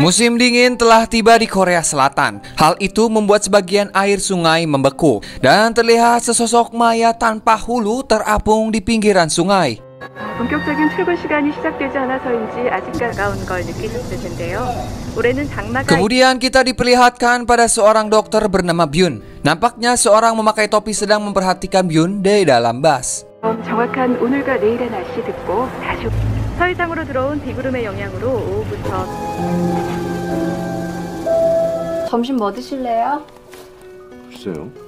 Musim dingin telah tiba di Korea Selatan. Hal itu membuat sebagian air sungai membeku dan terlihat sesosok maya tanpa hulu terapung di pinggiran sungai. Kemudian kita diperlihatkan pada seorang dokter bernama Byun. Nampaknya seorang memakai topi sedang memperhatikan Byun di dalam bas.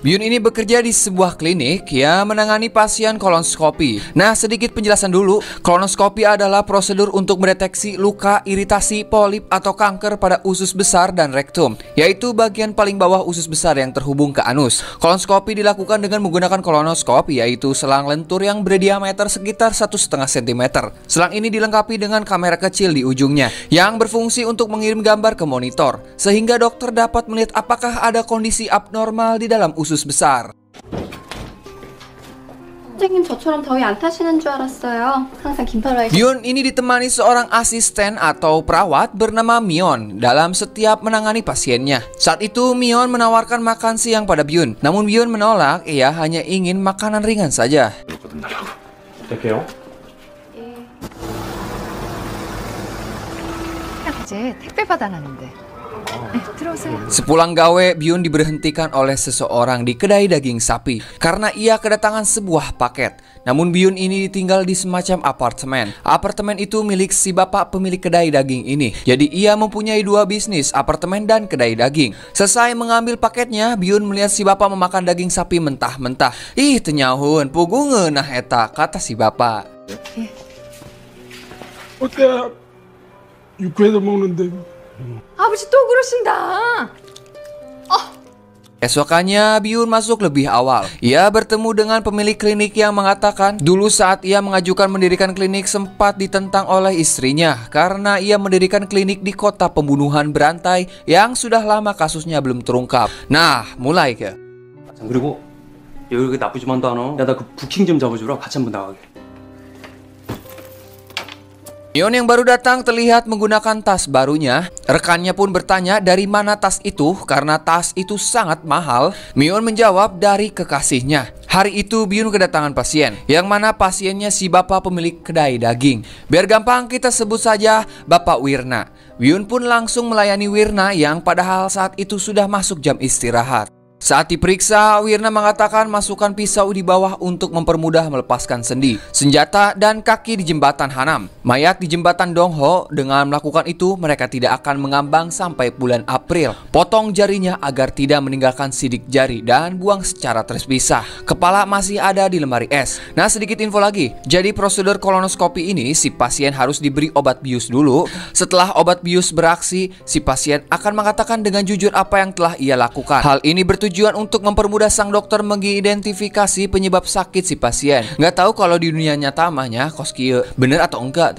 Myun ini bekerja di sebuah klinik yang menangani pasien kolonoskopi. Nah, sedikit penjelasan dulu. Kolonoskopi adalah prosedur untuk mendeteksi luka, iritasi, polip, atau kanker pada usus besar dan rektum, yaitu bagian paling bawah usus besar yang terhubung ke anus. Kolonoskopi dilakukan dengan menggunakan kolonoskop, yaitu selang lentur yang berdiameter sekitar 1,5 cm. Selang ini dilengkapi dengan kamera kecil di ujungnya yang berfungsi untuk mengirim gambar ke monitor, sehingga dokter dapat melihat apakah ada kondisi abnormal di dalam usus besar. Byun ini ditemani seorang asisten atau perawat bernama Myun dalam setiap menangani pasiennya. Saat itu Myun menawarkan makan siang pada Byun, namun Byun menolak. Ia hanya ingin makanan ringan saja. Sepulang gawe, Byun diberhentikan oleh seseorang di kedai daging sapi karena ia kedatangan sebuah paket. Namun Byun ini ditinggal di semacam apartemen. Apartemen itu milik si bapak pemilik kedai daging ini. Jadi ia mempunyai dua bisnis, apartemen dan kedai daging. Selesai mengambil paketnya, Byun melihat si bapak memakan daging sapi mentah-mentah. "Ih, tenyahun, pugu ngeunah eta," kata si bapak. "Oke, yukueda maunende." Esokannya Byun masuk lebih awal. Ia bertemu dengan pemilik klinik yang mengatakan dulu saat ia mengajukan mendirikan klinik sempat ditentang oleh istrinya karena ia mendirikan klinik di kota pembunuhan berantai yang sudah lama kasusnya belum terungkap. Nah, mulai ke. Myun yang baru datang terlihat menggunakan tas barunya. Rekannya pun bertanya dari mana tas itu karena tas itu sangat mahal. Myun menjawab dari kekasihnya. Hari itu Byun kedatangan pasien, yang mana pasiennya si bapak pemilik kedai daging. Biar gampang kita sebut saja Bapak Wirna. Byun pun langsung melayani Wirna yang padahal saat itu sudah masuk jam istirahat. Saat diperiksa, Wirna mengatakan masukkan pisau di bawah untuk mempermudah melepaskan sendi, senjata, dan kaki di jembatan Hanam, mayat di jembatan Dongho. Dengan melakukan itu, mereka tidak akan mengambang sampai bulan April. Potong jarinya agar tidak meninggalkan sidik jari dan buang secara terpisah. Kepala masih ada di lemari es. Nah, sedikit info lagi. Jadi prosedur kolonoskopi ini, si pasien harus diberi obat bius dulu. Setelah obat bius beraksi, si pasien akan mengatakan dengan jujur apa yang telah ia lakukan. Hal ini tujuan untuk mempermudah sang dokter mengidentifikasi penyebab sakit si pasien. Nggak tahu kalau di dunia nyata mahnya koskio bener atau enggak.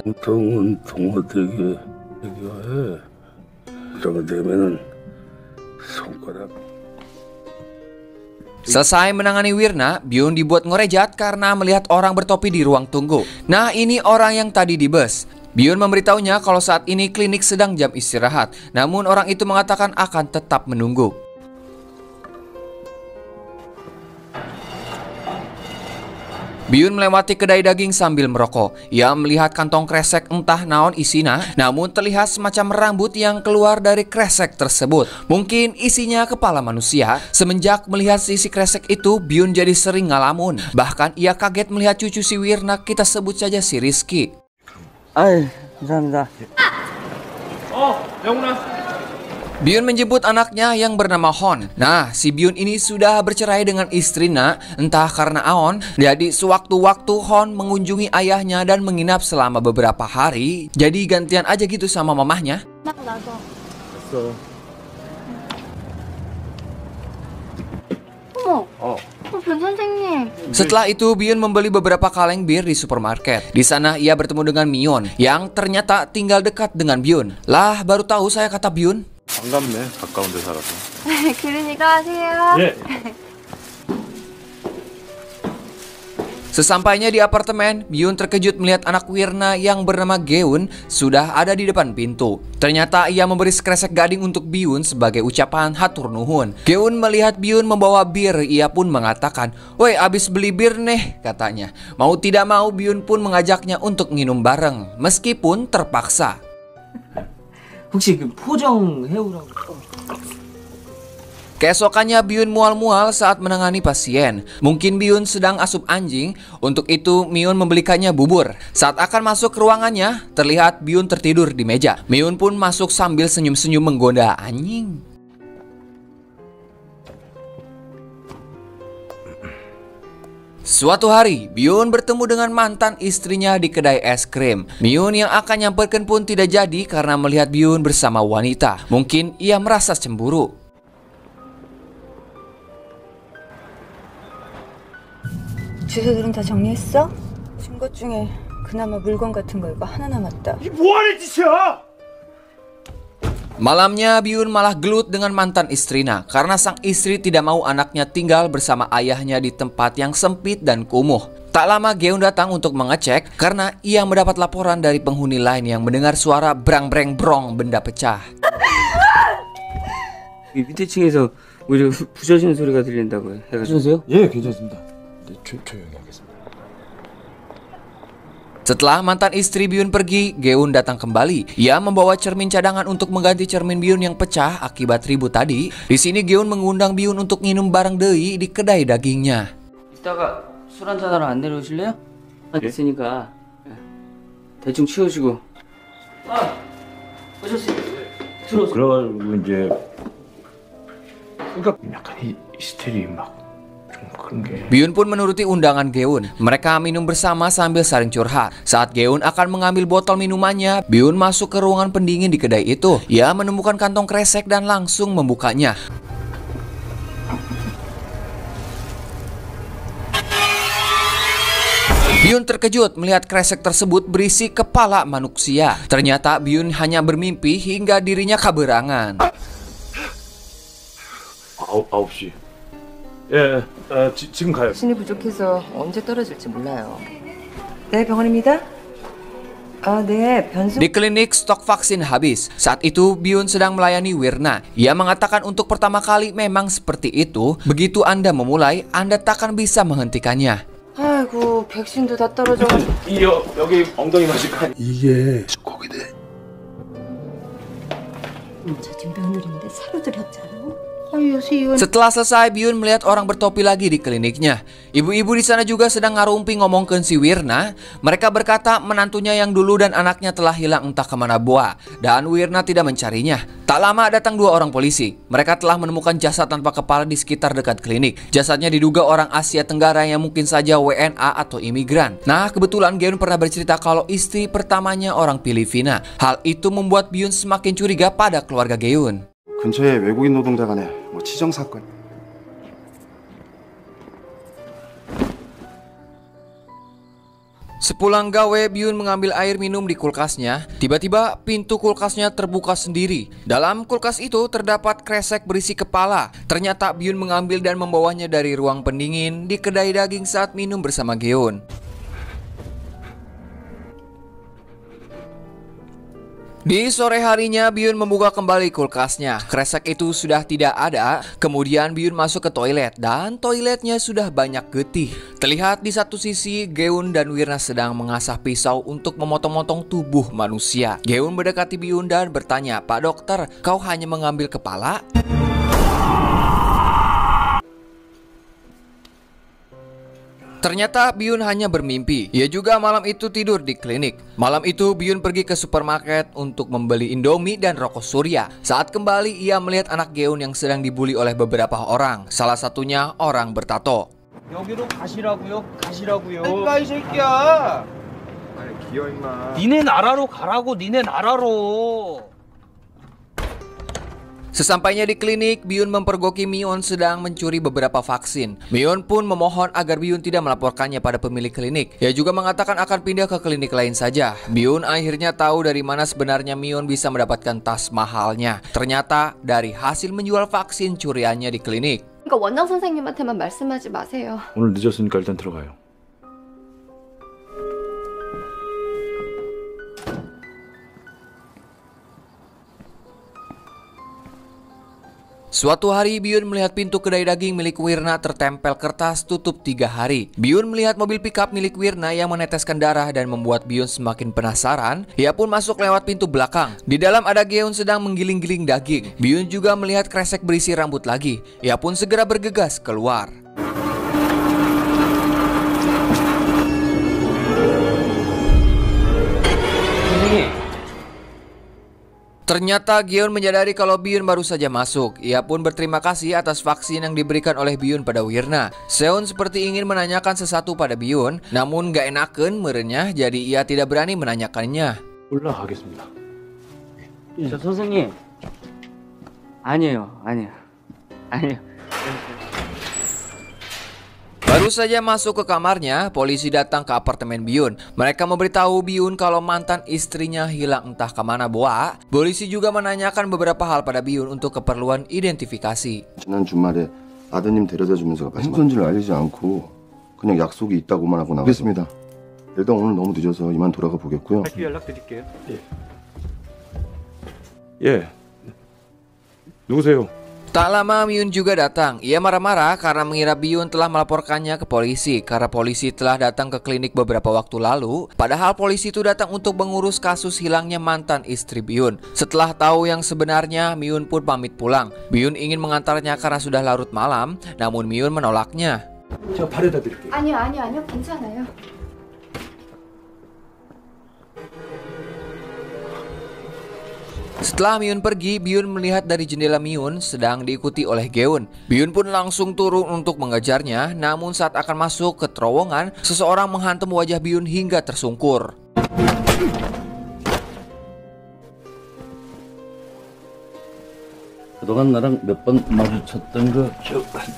Selesai menangani Wirna, Byun dibuat ngorejat karena melihat orang bertopi di ruang tunggu. Nah, ini orang yang tadi di bus. Byun memberitahunya kalau saat ini klinik sedang jam istirahat, namun orang itu mengatakan akan tetap menunggu. Byun melewati kedai daging sambil merokok. Ia melihat kantong kresek entah naon isina, namun terlihat semacam rambut yang keluar dari kresek tersebut. Mungkin isinya kepala manusia. Semenjak melihat sisi kresek itu, Byun jadi sering ngalamun. Bahkan ia kaget melihat cucu si Wirna, kita sebut saja si Rizky. Byun menjemput anaknya yang bernama Hon. Nah, si Byun ini sudah bercerai dengan istrinya, entah karena aon. Jadi sewaktu-waktu Hon mengunjungi ayahnya dan menginap selama beberapa hari. Jadi gantian aja gitu sama mamahnya. Setelah itu Byun membeli beberapa kaleng bir di supermarket. Di sana ia bertemu dengan Myun yang ternyata tinggal dekat dengan Byun. "Lah, baru tahu saya," kata Byun. Sesampainya di apartemen, Byun terkejut melihat anak Wirna yang bernama Geun sudah ada di depan pintu. Ternyata ia memberi sekresek gading untuk Byun sebagai ucapan hatur nuhun. Geun melihat Byun membawa bir, ia pun mengatakan, "Woi, abis beli bir nih," katanya. Mau tidak mau Byun pun mengajaknya untuk minum bareng, meskipun terpaksa. Keesokannya Byun mual-mual saat menangani pasien. Mungkin Byun sedang asup anjing. Untuk itu Myun membelikannya bubur. Saat akan masuk ke ruangannya, terlihat Byun tertidur di meja. Myun pun masuk sambil senyum-senyum menggoda anjing. Suatu hari, Byun bertemu dengan mantan istrinya di kedai es krim. Myun yang akan nyamperkan pun tidak jadi karena melihat Byun bersama wanita. Mungkin ia merasa cemburu. 주소들은 다 정리했어? 준 것 중에 그나마 물건 같은 거 이거 하나 남았다. 이게 뭐 하는 짓이야? Malamnya Byun malah gelut dengan mantan istrinya karena sang istri tidak mau anaknya tinggal bersama ayahnya di tempat yang sempit dan kumuh. Tak lama Geun datang untuk mengecek karena ia mendapat laporan dari penghuni lain yang mendengar suara brang-breng-brong benda pecah. 밑층에서 뭐 부서지는 소리가 들린다고요. 괜찮으세요? 예, 괜찮습니다. 조용히 하겠습니다. Setelah mantan istri Byun pergi, Geun datang kembali. Ia membawa cermin cadangan untuk mengganti cermin Byun yang pecah akibat ribut tadi. Di sini Geun mengundang Byun untuk minum bareng deui di kedai dagingnya. 이따가 술 한 잔으로 안 내려오실래요? 있으니까 대충 치우시고. 아, 오셨어요. 들어오세요. 그래가지고 이제 그러니까 약간 히스테리 막. Byun pun menuruti undangan Geun. Mereka minum bersama sambil saling curhat. Saat Geun akan mengambil botol minumannya, Byun masuk ke ruangan pendingin di kedai itu. Ia menemukan kantong kresek dan langsung membukanya. Byun terkejut melihat kresek tersebut berisi kepala manusia. Ternyata Byun hanya bermimpi hingga dirinya kaberangan. 예, 지금 가요. 신이 부족해서 언제 떨어질지 몰라요. 네, 병원입니다. Di klinik stok vaksin habis. Saat itu Byun sedang melayani Wirna. Ia mengatakan untuk pertama kali memang seperti itu. Begitu Anda memulai, Anda takkan bisa menghentikannya. 아이고, 백신도 다 떨어져. 이요, 여기 엉덩이 맞을까? 이게 숙고기네. 저 지금 병원인데 사료들였잖아요. Setelah selesai, Byun melihat orang bertopi lagi di kliniknya. Ibu-ibu di sana juga sedang ngarumpi ngomongkan si Wirna. Mereka berkata menantunya yang dulu dan anaknya telah hilang entah kemana buah. Dan Wirna tidak mencarinya. Tak lama datang dua orang polisi. Mereka telah menemukan jasad tanpa kepala di sekitar dekat klinik. Jasadnya diduga orang Asia Tenggara yang mungkin saja WNA atau imigran. Nah, kebetulan Geun pernah bercerita kalau istri pertamanya orang Filipina. Hal itu membuat Byun semakin curiga pada keluarga Geun. 근처에 외국인 노동자 간의 뭐 치정 사건. Sepulang gawe, Byun mengambil air minum di kulkasnya. Tiba-tiba pintu kulkasnya terbuka sendiri. Dalam kulkas itu terdapat kresek berisi kepala. Ternyata Byun mengambil dan membawanya dari ruang pendingin di kedai daging saat minum bersama Geun. Di sore harinya, Byun membuka kembali kulkasnya. Kresek itu sudah tidak ada. Kemudian Byun masuk ke toilet dan toiletnya sudah banyak getih. Terlihat di satu sisi Geun dan Wirna sedang mengasah pisau untuk memotong-motong tubuh manusia. Geun mendekati Byun dan bertanya, "Pak dokter, kau hanya mengambil kepala?" Ternyata Byun hanya bermimpi. Ia juga malam itu tidur di klinik. Malam itu Byun pergi ke supermarket untuk membeli Indomie dan rokok Surya. Saat kembali ia melihat anak Geun yang sedang dibully oleh beberapa orang. Salah satunya orang bertato. Sesampainya di klinik, Byun mempergoki Myun sedang mencuri beberapa vaksin. Myun pun memohon agar Byun tidak melaporkannya pada pemilik klinik. Ia juga mengatakan akan pindah ke klinik lain saja. Byun akhirnya tahu dari mana sebenarnya Myun bisa mendapatkan tas mahalnya. Ternyata dari hasil menjual vaksin curiannya di klinik. Suatu hari, Byun melihat pintu kedai daging milik Wirna tertempel kertas tutup 3 hari. Byun melihat mobil pickup milik Wirna yang meneteskan darah dan membuat Byun semakin penasaran. Ia pun masuk lewat pintu belakang. Di dalam ada Geun sedang menggiling-giling daging. Byun juga melihat kresek berisi rambut lagi. Ia pun segera bergegas keluar. Ternyata Geun menyadari kalau Byun baru saja masuk. Ia pun berterima kasih atas vaksin yang diberikan oleh Byun pada Wirna. Seon seperti ingin menanyakan sesuatu pada Byun, namun gak enaken merenya, jadi ia tidak berani menanyakannya. 올라가겠습니다. 저 선생님. 아니에요, 아니에요. 아니에요. Baru saja masuk ke kamarnya, polisi datang ke apartemen Byun. Mereka memberitahu Byun kalau mantan istrinya hilang entah kemana boa. Polisi juga menanyakan beberapa hal pada Byun untuk keperluan identifikasi. Tak lama Myun juga datang. Ia marah-marah karena mengira Byun telah melaporkannya ke polisi karena polisi telah datang ke klinik beberapa waktu lalu. Padahal polisi itu datang untuk mengurus kasus hilangnya mantan istri Byun. Setelah tahu yang sebenarnya, Myun pun pamit pulang. Byun ingin mengantarnya karena sudah larut malam, namun Myun menolaknya. Ayo, 괜찮아요. Setelah Myun pergi, Byun melihat dari jendela Myun sedang diikuti oleh Geun. Byun pun langsung turun untuk mengejarnya, namun saat akan masuk ke terowongan, seseorang menghantam wajah Byun hingga tersungkur.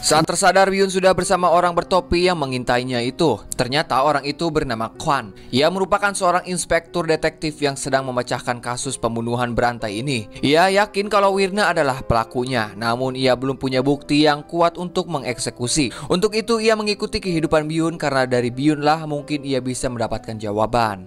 Saat tersadar, Byun sudah bersama orang bertopi yang mengintainya itu. Ternyata orang itu bernama Kwan. Ia merupakan seorang inspektur detektif yang sedang memecahkan kasus pembunuhan berantai ini. Ia yakin kalau Wirna adalah pelakunya, namun ia belum punya bukti yang kuat untuk mengeksekusi. Untuk itu ia mengikuti kehidupan Byun karena dari Byunlah mungkin ia bisa mendapatkan jawaban.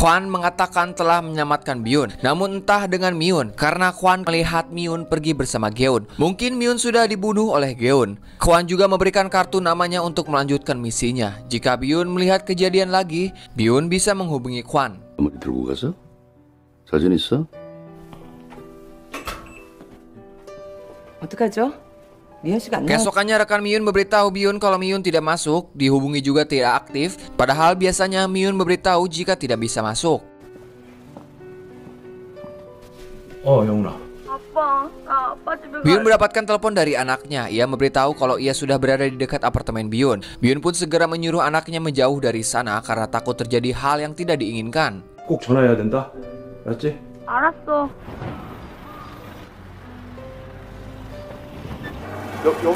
Kwan mengatakan telah menyelamatkan Byun, namun entah dengan Myun karena Kwan melihat Myun pergi bersama Geun. Mungkin Myun sudah dibunuh oleh Geun. Kwan juga memberikan kartu namanya untuk melanjutkan misinya. Jika Byun melihat kejadian lagi, Byun bisa menghubungi Kwan. Keesokannya rekan Myun memberitahu Byun kalau Myun tidak masuk, dihubungi juga tidak aktif. Padahal biasanya Myun memberitahu jika tidak bisa masuk. Byun mendapatkan telepon dari anaknya. Ia memberitahu kalau ia sudah berada di dekat apartemen Byun. Byun pun segera menyuruh anaknya menjauh dari sana karena takut terjadi hal yang tidak diinginkan. Byun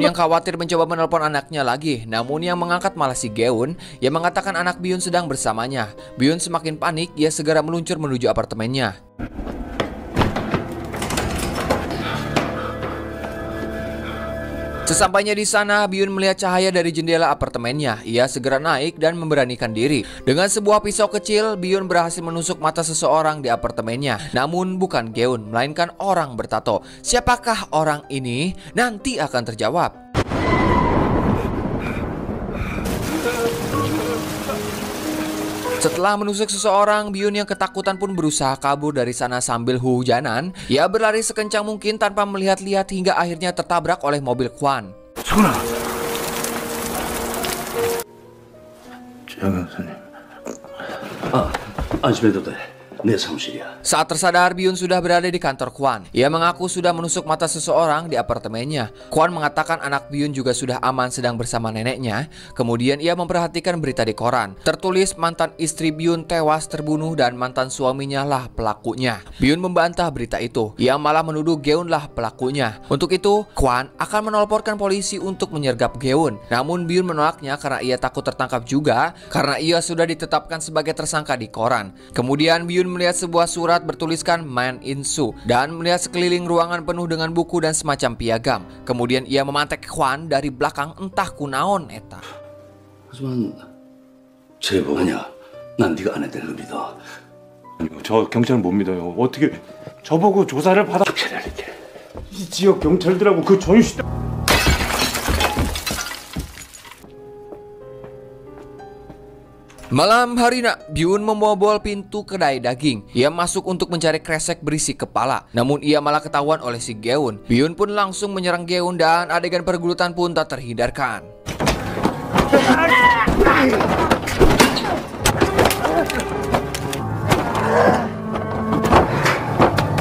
yang khawatir mencoba menelpon anaknya lagi, namun yang mengangkat malah si Geun yang mengatakan anak Byun sedang bersamanya. Byun semakin panik, ia segera meluncur menuju apartemennya. Sesampainya di sana, Byun melihat cahaya dari jendela apartemennya. Ia segera naik dan memberanikan diri. Dengan sebuah pisau kecil, Byun berhasil menusuk mata seseorang di apartemennya. Namun bukan Geun, melainkan orang bertato. Siapakah orang ini? Nanti akan terjawab. Setelah menusuk seseorang, Byun yang ketakutan pun berusaha kabur dari sana sambil hujanan. Ia berlari sekencang mungkin tanpa melihat-lihat hingga akhirnya tertabrak oleh mobil Kwan. Saat tersadar, Byun sudah berada di kantor Kwan. Ia mengaku sudah menusuk mata seseorang di apartemennya. Kwan mengatakan anak Byun juga sudah aman sedang bersama neneknya. Kemudian ia memperhatikan berita di koran. Tertulis mantan istri Byun tewas terbunuh dan mantan suaminya lah pelakunya. Byun membantah berita itu. Ia malah menuduh Geun lah pelakunya. Untuk itu, Kwan akan menelporkan polisi untuk menyergap Geun. Namun Byun menolaknya karena ia takut tertangkap juga karena ia sudah ditetapkan sebagai tersangka di koran. Kemudian Byun melihat sebuah surat bertuliskan Myung In-su dan melihat sekeliling ruangan penuh dengan buku dan semacam piagam. Kemudian ia memantek Kwan dari belakang entah kunaon eta. 제보. 아니야, 난 네가 안 했다는 걸 믿어. 저 경찰은 못 믿어요. 어떻게 저보고 조사를 받아. 경찰이라니까. 이 지역 경찰들하고 그 전시. Malam hari nak, Byun membobol pintu kedai daging. Ia masuk untuk mencari kresek berisi kepala. Namun ia malah ketahuan oleh si Geun. Byun pun langsung menyerang Geun dan adegan pergulutan pun tak terhindarkan.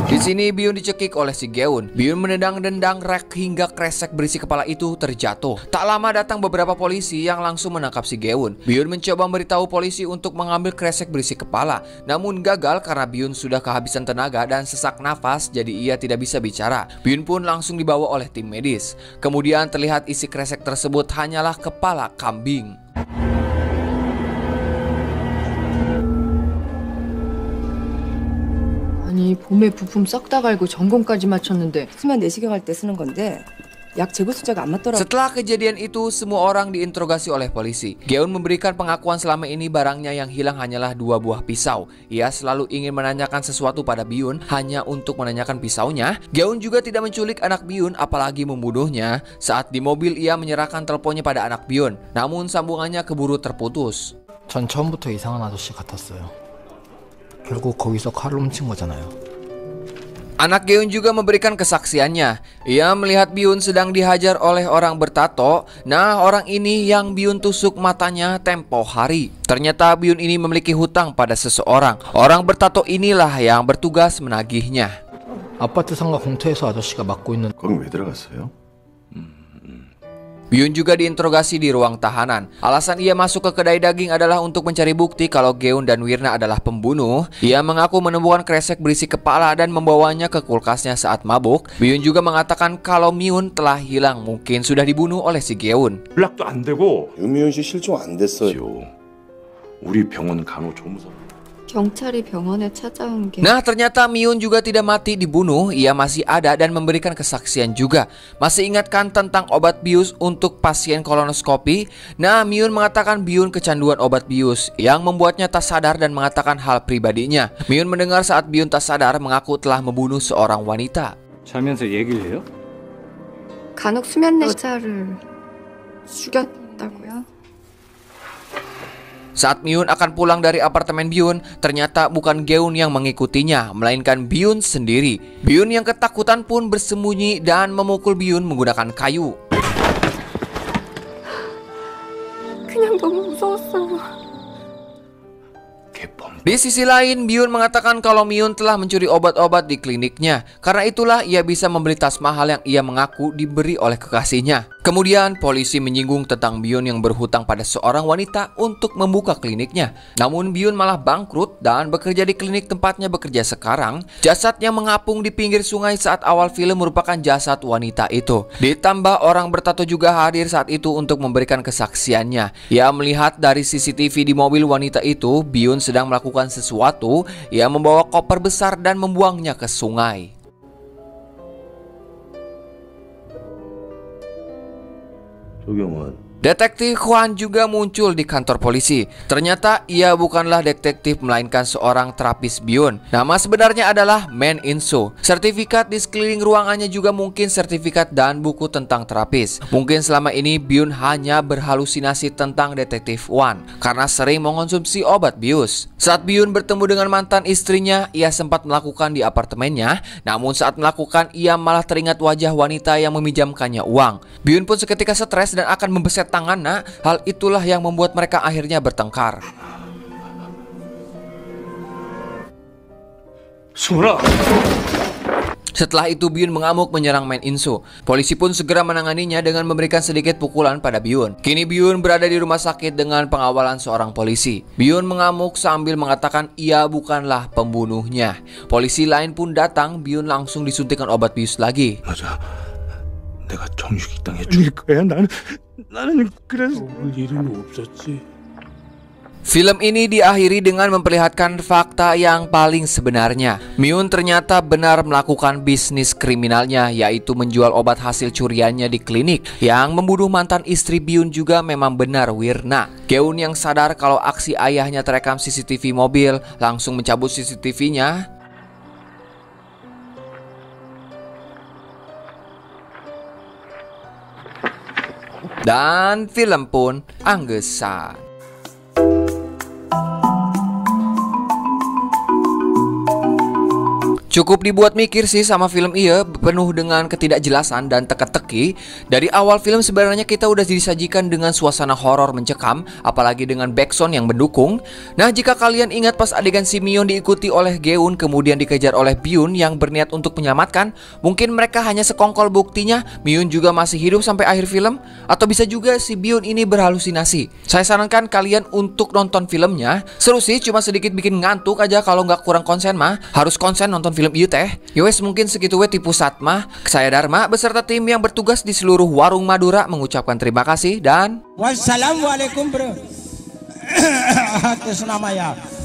Di sini Byun dicekik oleh si Geun. Byun menendang-dendang rek hingga kresek berisi kepala itu terjatuh. Tak lama datang beberapa polisi yang langsung menangkap si Geun. Byun mencoba memberitahu polisi untuk mengambil kresek berisi kepala, namun gagal karena Byun sudah kehabisan tenaga dan sesak nafas, jadi ia tidak bisa bicara. Byun pun langsung dibawa oleh tim medis. Kemudian terlihat isi kresek tersebut hanyalah kepala kambing. 아니, 봄에 부품 싹 다 갈고 점검까지 마쳤는데 수면 내시경할 때 쓰는 건데 약 재고 숫자가 안 맞더라고. Setelah kejadian itu, semua orang diinterogasi oleh polisi. Geun memberikan pengakuan selama ini barangnya yang hilang hanyalah 2 buah pisau. Ia selalu ingin menanyakan sesuatu pada Byun hanya untuk menanyakan pisaunya. Geun juga tidak menculik anak Byun, apalagi membunuhnya. Saat di mobil, ia menyerahkan teleponnya pada anak Byun. Namun sambungannya keburu terputus. 전 처음부터 이상한 아저씨 같았어요. 결국 거기서 칼을 훔친 거잖아요. Anak Geun juga memberikan kesaksiannya. Ia melihat Byun sedang dihajar oleh orang bertato. Nah, orang ini yang Byun tusuk matanya tempo hari. Ternyata Byun ini memiliki hutang pada seseorang. Orang bertato inilah yang bertugas menagihnya. 아파트 상가 공터에서 아저씨가 맡고 있는 거기 왜 들어갔어요? Byun juga diinterogasi di ruang tahanan. Alasan ia masuk ke kedai daging adalah untuk mencari bukti kalau Geun dan Wirna adalah pembunuh. Ia mengaku menemukan kresek berisi kepala dan membawanya ke kulkasnya saat mabuk. Byun juga mengatakan kalau Myun telah hilang, mungkin sudah dibunuh oleh si Geun. 연락도 안 되고 유미윤 씨 실종 안 됐어요. 우리 병원 간호조무사. Nah, ternyata Myun juga tidak mati dibunuh. Ia masih ada dan memberikan kesaksian juga. Masih ingatkan tentang obat bius untuk pasien kolonoskopi. Nah, Myun mengatakan Byun kecanduan obat bius yang membuatnya tak sadar dan mengatakan hal pribadinya. Myun mendengar saat Byun tak sadar mengaku telah membunuh seorang wanita. 자면서 얘기를 해요? 간혹 수면 내자를 죽였다고요? Saat Myun akan pulang dari apartemen Byun, ternyata bukan Geun yang mengikutinya, melainkan Byun sendiri. Byun yang ketakutan pun bersembunyi dan memukul Byun menggunakan kayu. Di sisi lain, Byun mengatakan kalau Myun telah mencuri obat-obat di kliniknya. Karena itulah ia bisa membeli tas mahal yang ia mengaku diberi oleh kekasihnya. Kemudian polisi menyinggung tentang Byun yang berhutang pada seorang wanita untuk membuka kliniknya. Namun Byun malah bangkrut dan bekerja di klinik tempatnya bekerja sekarang. Jasad yang mengapung di pinggir sungai saat awal film merupakan jasad wanita itu. Ditambah orang bertato juga hadir saat itu untuk memberikan kesaksiannya. Ia melihat dari CCTV di mobil wanita itu, Byun sedang melakukan sesuatu. Ia membawa koper besar dan membuangnya ke sungai. Detektif Kwan juga muncul di kantor polisi. Ternyata ia bukanlah detektif melainkan seorang terapis Byun. Nama sebenarnya adalah Myung In-su. Sertifikat di sekeliling ruangannya juga mungkin sertifikat dan buku tentang terapis. Mungkin selama ini Byun hanya berhalusinasi tentang detektif Kwan karena sering mengonsumsi obat bius. Saat Byun bertemu dengan mantan istrinya, ia sempat melakukan di apartemennya. Namun saat melakukan, ia malah teringat wajah wanita yang meminjamkannya uang. Byun pun seketika stres dan akan membeset tangan nak. Hal itulah yang membuat mereka akhirnya bertengkar. Surah. Setelah itu Byun mengamuk menyerang Myung In-su. Polisi pun segera menanganinya dengan memberikan sedikit pukulan pada Byun. Kini Byun berada di rumah sakit dengan pengawalan seorang polisi. Byun mengamuk sambil mengatakan ia bukanlah pembunuhnya. Polisi lain pun datang. Byun langsung disuntikan obat bius lagi. Aja, 내가 정식당에 죽일 거야. 나는 그래서 올 일은 없었지. Film ini diakhiri dengan memperlihatkan fakta yang paling sebenarnya. Myun ternyata benar melakukan bisnis kriminalnya, yaitu menjual obat hasil curiannya di klinik. Yang membunuh mantan istri Byun juga memang benar Wirna. Geun yang sadar kalau aksi ayahnya terekam CCTV mobil langsung mencabut CCTV-nya. Dan film pun anggesan. Cukup dibuat mikir sih sama film iya, penuh dengan ketidakjelasan dan teka-teki. Dari awal film sebenarnya kita udah disajikan dengan suasana horor mencekam, apalagi dengan backsound yang mendukung. Nah, jika kalian ingat pas adegan si Myun diikuti oleh Geun kemudian dikejar oleh Byun yang berniat untuk menyelamatkan, mungkin mereka hanya sekongkol. Buktinya Myun juga masih hidup sampai akhir film, atau bisa juga si Byun ini berhalusinasi. Saya sarankan kalian untuk nonton filmnya. Seru sih, cuma sedikit bikin ngantuk aja kalau nggak kurang konsen mah. Harus konsen nonton film ieu teh. Yowes, mungkin segitu we tipu satmah. Saya Dharma beserta tim yang bertugas di seluruh warung Madura mengucapkan terima kasih dan wassalamualaikum bro. Atas nama ya.